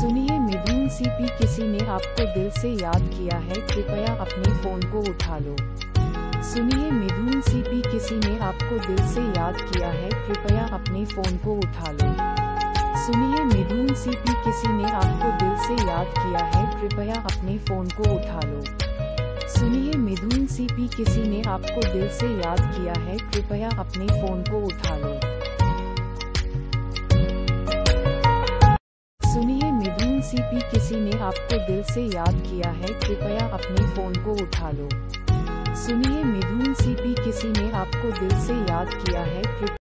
सुनिए मिधुन सीपी, किसी ने आपको दिल से याद किया है, कृपया अपने फोन को उठा लो। सुनिए मिधुन सीपी, किसी ने आपको दिल से याद किया है, कृपया अपने फोन को उठा लो। सुनिए मिधुन सीपी, किसी ने आपको दिल से याद किया है, कृपया अपने फोन को उठा लो। सुनिए मिधुन सीपी, किसी ने आपको दिल से याद किया है, कृपया अपने फोन को उठा लो। सुनिए मिधुन सीपी, किसी ने आपको दिल से याद किया है, कृपया अपने फोन को उठा लो। सुनिए मिधुन सीपी, किसी ने आपको दिल से याद किया है, कृपया